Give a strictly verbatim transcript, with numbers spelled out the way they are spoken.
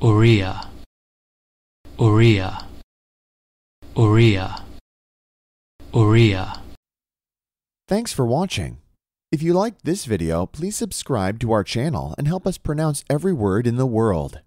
Oriya, Oriya, Oriya, Oriya. Thanks for watching. If you liked this video, please subscribe to our channel and help us pronounce every word in the world.